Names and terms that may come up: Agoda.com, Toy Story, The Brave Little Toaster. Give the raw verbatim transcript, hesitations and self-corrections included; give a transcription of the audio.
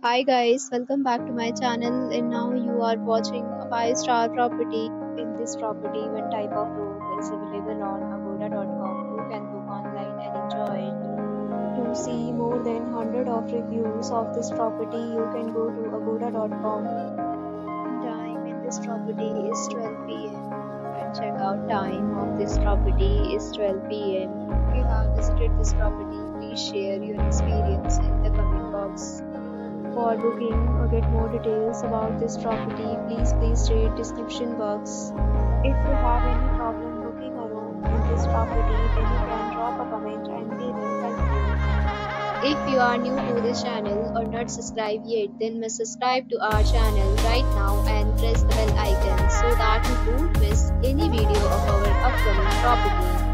Hi guys, welcome back to my channel, and now you are watching a five star property. In this property, one type of room is available on Agoda dot com. You can book online and enjoy it. To see more than one hundred of reviews of this property, you can go to Agoda dot com. Time in this property is twelve p m and checkout time of this property is twelve p m If you have visited this property, please share your experience in the comment box. For booking or get more details about this property, please please read description box. If you have any problem booking a room in this property, then you can drop a comment and we will help you. If you are new to this channel or not subscribed yet, then must subscribe to our channel right now and press the bell icon so that you don't miss any video of our upcoming property.